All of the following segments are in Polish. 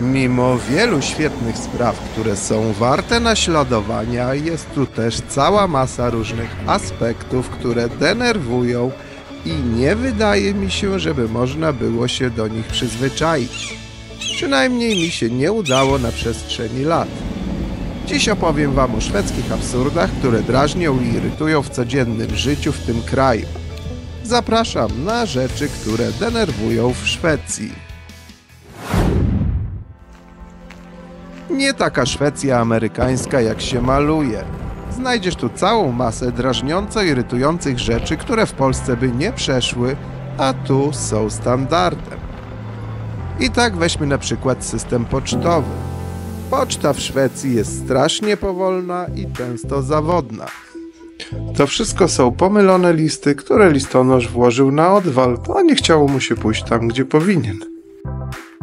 Mimo wielu świetnych spraw, które są warte naśladowania, jest tu też cała masa różnych aspektów, które denerwują i nie wydaje mi się, żeby można było się do nich przyzwyczaić. Przynajmniej mi się nie udało na przestrzeni lat. Dziś opowiem wam o szwedzkich absurdach, które drażnią i irytują w codziennym życiu w tym kraju. Zapraszam na rzeczy, które denerwują w Szwecji. Nie taka Szwecja amerykańska, jak się maluje. Znajdziesz tu całą masę drażniąco-irytujących rzeczy, które w Polsce by nie przeszły, a tu są standardem. I tak weźmy na przykład system pocztowy. Poczta w Szwecji jest strasznie powolna i często zawodna. To wszystko są pomylone listy, które listonosz włożył na odwal, a nie chciało mu się pójść tam, gdzie powinien.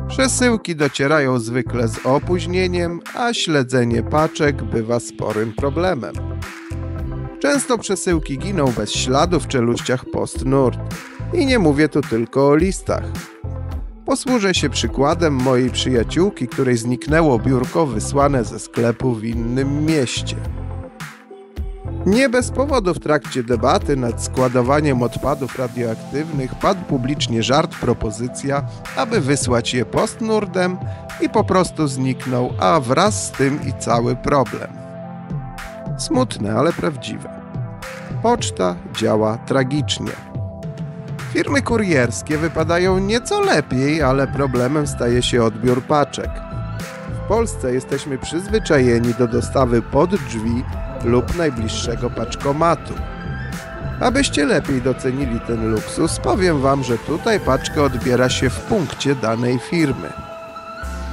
Przesyłki docierają zwykle z opóźnieniem, a śledzenie paczek bywa sporym problemem. Często przesyłki giną bez śladu w czeluściach PostNord. I nie mówię tu tylko o listach. Posłużę się przykładem mojej przyjaciółki, której zniknęło biurko wysłane ze sklepu w innym mieście. Nie bez powodu w trakcie debaty nad składowaniem odpadów radioaktywnych padł publicznie żart propozycja, aby wysłać je PostNordem i po prostu zniknął, a wraz z tym i cały problem. Smutne, ale prawdziwe. Poczta działa tragicznie. Firmy kurierskie wypadają nieco lepiej, ale problemem staje się odbiór paczek. W Polsce jesteśmy przyzwyczajeni do dostawy pod drzwi lub najbliższego paczkomatu. Abyście lepiej docenili ten luksus, powiem wam, że tutaj paczkę odbiera się w punkcie danej firmy.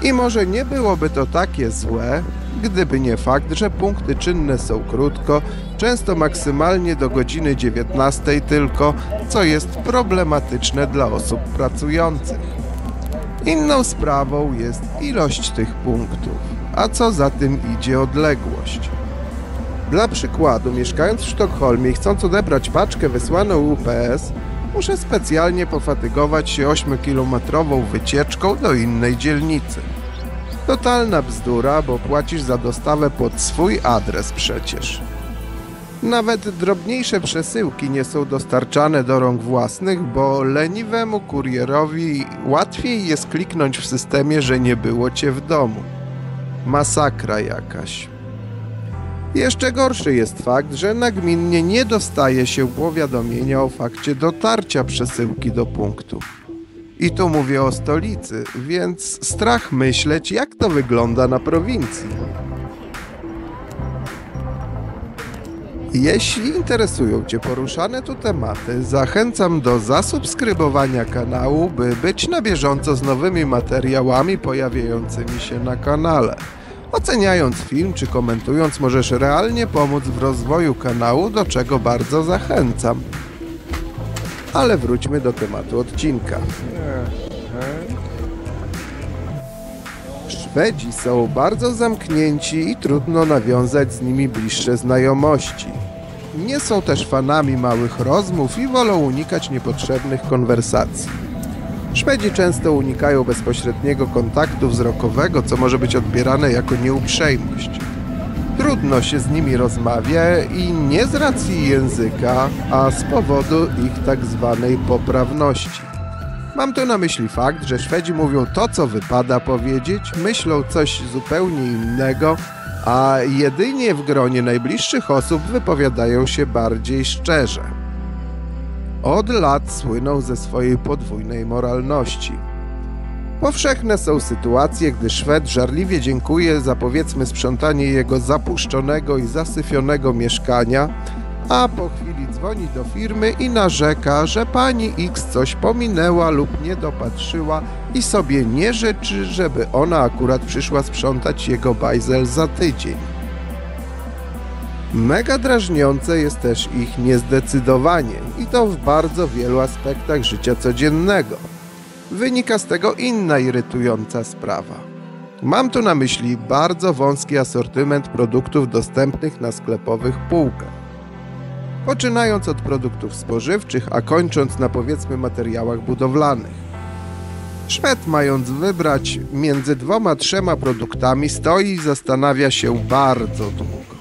I może nie byłoby to takie złe, gdyby nie fakt, że punkty czynne są krótko, często maksymalnie do godziny 19 tylko, co jest problematyczne dla osób pracujących. Inną sprawą jest ilość tych punktów, a co za tym idzie odległość. Dla przykładu, mieszkając w Sztokholmie i chcąc odebrać paczkę wysłaną UPS, muszę specjalnie pofatygować się 8-kilometrową wycieczką do innej dzielnicy. Totalna bzdura, bo płacisz za dostawę pod swój adres przecież. Nawet drobniejsze przesyłki nie są dostarczane do rąk własnych, bo leniwemu kurierowi łatwiej jest kliknąć w systemie, że nie było cię w domu. Masakra jakaś. Jeszcze gorszy jest fakt, że nagminnie nie dostaje się powiadomienia o fakcie dotarcia przesyłki do punktu. I tu mówię o stolicy, więc strach myśleć, jak to wygląda na prowincji. Jeśli interesują cię poruszane tu tematy, zachęcam do zasubskrybowania kanału, by być na bieżąco z nowymi materiałami pojawiającymi się na kanale. Oceniając film czy komentując możesz realnie pomóc w rozwoju kanału, do czego bardzo zachęcam. Ale wróćmy do tematu odcinka. Szwedzi są bardzo zamknięci i trudno nawiązać z nimi bliższe znajomości. Nie są też fanami małych rozmów i wolą unikać niepotrzebnych konwersacji. Szwedzi często unikają bezpośredniego kontaktu wzrokowego, co może być odbierane jako nieuprzejmość. Trudno się z nimi rozmawia i nie z racji języka, a z powodu ich tak zwanej poprawności. Mam tu na myśli fakt, że Szwedzi mówią to, co wypada powiedzieć, myślą coś zupełnie innego, a jedynie w gronie najbliższych osób wypowiadają się bardziej szczerze. Od lat słyną ze swojej podwójnej moralności. Powszechne są sytuacje, gdy Szwed żarliwie dziękuje za, powiedzmy, sprzątanie jego zapuszczonego i zasyfionego mieszkania, a po chwili dzwoni do firmy i narzeka, że pani X coś pominęła lub nie dopatrzyła i sobie nie życzy, żeby ona akurat przyszła sprzątać jego bajzel za tydzień. Mega drażniące jest też ich niezdecydowanie i to w bardzo wielu aspektach życia codziennego. Wynika z tego inna irytująca sprawa. Mam tu na myśli bardzo wąski asortyment produktów dostępnych na sklepowych półkach. Poczynając od produktów spożywczych, a kończąc na, powiedzmy, materiałach budowlanych. Szwed, mając wybrać między trzema produktami, stoi i zastanawia się bardzo długo.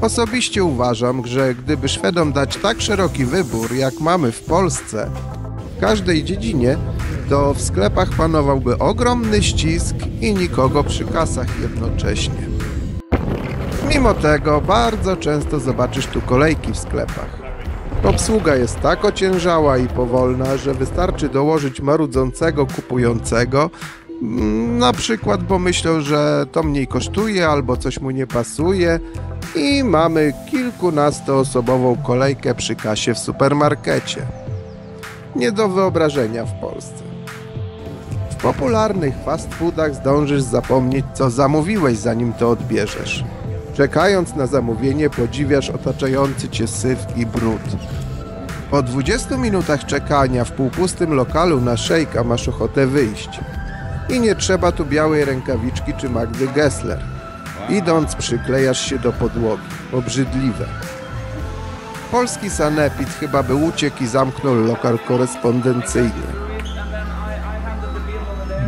Osobiście uważam, że gdyby Szwedom dać tak szeroki wybór, jak mamy w Polsce, w każdej dziedzinie, to w sklepach panowałby ogromny ścisk i nikogo przy kasach jednocześnie. Mimo tego bardzo często zobaczysz tu kolejki w sklepach. Obsługa jest tak ociężała i powolna, że wystarczy dołożyć marudzącego kupującego, na przykład bo myślał, że to mniej kosztuje albo coś mu nie pasuje, i mamy kilkunastoosobową kolejkę przy kasie w supermarkecie. Nie do wyobrażenia w Polsce. W popularnych fast foodach zdążysz zapomnieć, co zamówiłeś, zanim to odbierzesz. Czekając na zamówienie, podziwiasz otaczający cię syf i brud. Po 20 minutach czekania w półpustym lokalu na szejka masz ochotę wyjść. I nie trzeba tu białej rękawiczki czy Magdy Gessler. Idąc, przyklejasz się do podłogi. Obrzydliwe. Polski sanepid chyba by uciekł i zamknął lokal korespondencyjny.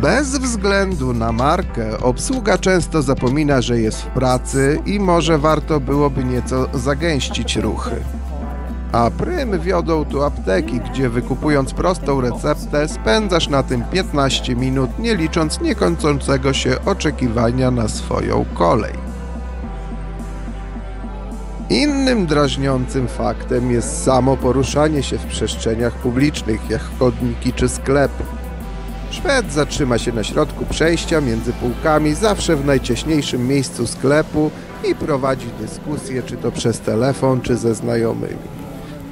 Bez względu na markę, obsługa często zapomina, że jest w pracy i może warto byłoby nieco zagęścić ruchy. A prym wiodą tu apteki, gdzie wykupując prostą receptę spędzasz na tym 15 minut, nie licząc niekończącego się oczekiwania na swoją kolej. Innym drażniącym faktem jest samo poruszanie się w przestrzeniach publicznych, jak chodniki czy sklepy. Szwed zatrzyma się na środku przejścia między półkami, zawsze w najciaśniejszym miejscu sklepu, i prowadzi dyskusję, czy to przez telefon, czy ze znajomymi.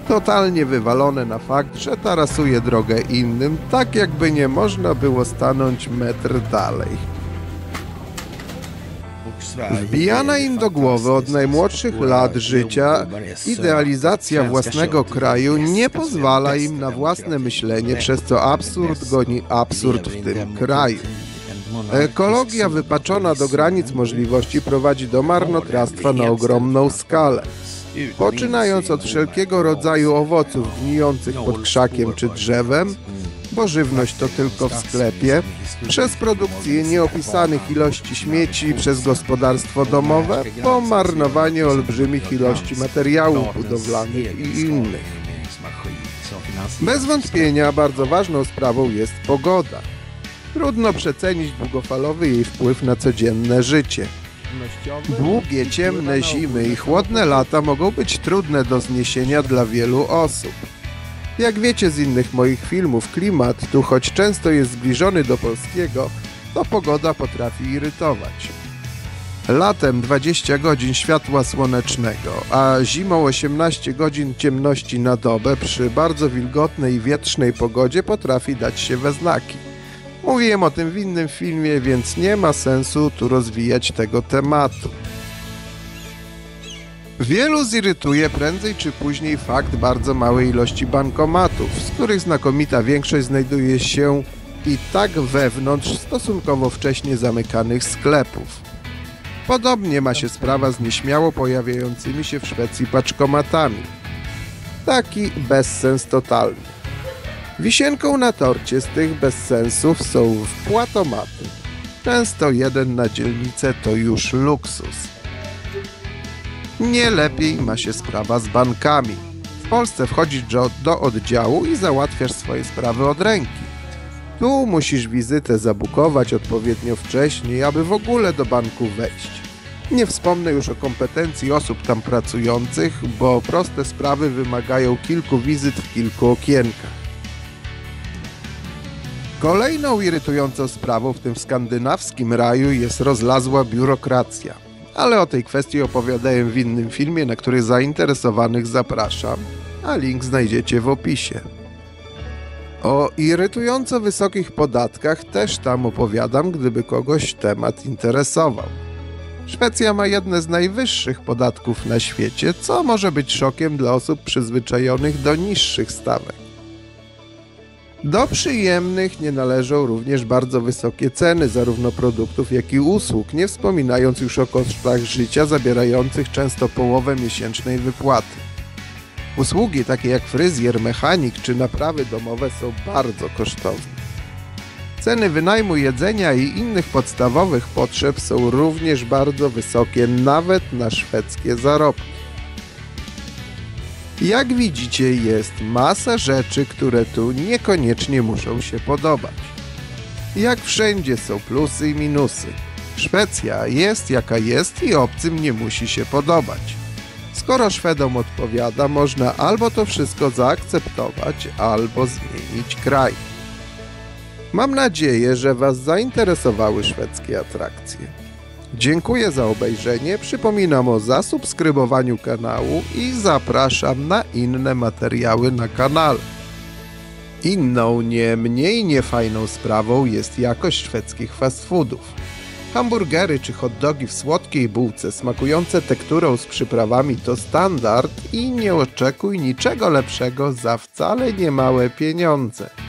Totalnie wywalone na fakt, że tarasuje drogę innym, tak jakby nie można było stanąć metr dalej. Wbijana im do głowy od najmłodszych lat życia idealizacja własnego kraju nie pozwala im na własne myślenie, przez co absurd goni absurd w tym kraju. Ekologia wypaczona do granic możliwości prowadzi do marnotrawstwa na ogromną skalę. Poczynając od wszelkiego rodzaju owoców gnijących pod krzakiem czy drzewem, bo żywność to tylko w sklepie, przez produkcję nieopisanych ilości śmieci przez gospodarstwo domowe, po marnowanie olbrzymich ilości materiałów budowlanych i innych. Bez wątpienia bardzo ważną sprawą jest pogoda. Trudno przecenić długofalowy jej wpływ na codzienne życie. Długie, ciemne zimy i chłodne lata mogą być trudne do zniesienia dla wielu osób. Jak wiecie z innych moich filmów, klimat tu, choć często jest zbliżony do polskiego, to pogoda potrafi irytować. Latem 20 godzin światła słonecznego, a zimą 18 godzin ciemności na dobę przy bardzo wilgotnej i wietrznej pogodzie potrafi dać się we znaki. Mówiłem o tym w innym filmie, więc nie ma sensu tu rozwijać tego tematu. Wielu zirytuje prędzej czy później fakt bardzo małej ilości bankomatów, z których znakomita większość znajduje się i tak wewnątrz stosunkowo wcześnie zamykanych sklepów. Podobnie ma się sprawa z nieśmiało pojawiającymi się w Szwecji paczkomatami. Taki bezsens totalny. Wisienką na torcie z tych bezsensów są wpłatomaty. Często jeden na dzielnicę to już luksus. Nie lepiej ma się sprawa z bankami. W Polsce wchodzisz do oddziału i załatwiasz swoje sprawy od ręki. Tu musisz wizytę zabukować odpowiednio wcześniej, aby w ogóle do banku wejść. Nie wspomnę już o kompetencji osób tam pracujących, bo proste sprawy wymagają kilku wizyt w kilku okienkach. Kolejną irytującą sprawą w tym skandynawskim raju jest rozlazła biurokracja. Ale o tej kwestii opowiadałem w innym filmie, na który zainteresowanych zapraszam, a link znajdziecie w opisie. O irytująco wysokich podatkach też tam opowiadam, gdyby kogoś temat interesował. Szwecja ma jedne z najwyższych podatków na świecie, co może być szokiem dla osób przyzwyczajonych do niższych stawek. Do przyjemnych nie należą również bardzo wysokie ceny zarówno produktów, jak i usług, nie wspominając już o kosztach życia zabierających często połowę miesięcznej wypłaty. Usługi takie jak fryzjer, mechanik czy naprawy domowe są bardzo kosztowne. Ceny wynajmu jedzenia i innych podstawowych potrzeb są również bardzo wysokie, nawet na szwedzkie zarobki. Jak widzicie, jest masa rzeczy, które tu niekoniecznie muszą się podobać. Jak wszędzie są plusy i minusy. Szwecja jest jaka jest i obcym nie musi się podobać. Skoro Szwedom odpowiada, można albo to wszystko zaakceptować, albo zmienić kraj. Mam nadzieję, że Was zainteresowały szwedzkie atrakcje. Dziękuję za obejrzenie, przypominam o zasubskrybowaniu kanału i zapraszam na inne materiały na kanale. Inną, nie mniej niefajną sprawą jest jakość szwedzkich fast foodów. Hamburgery czy hot dogi w słodkiej bułce smakujące tekturą z przyprawami to standard i nie oczekuj niczego lepszego za wcale niemałe pieniądze.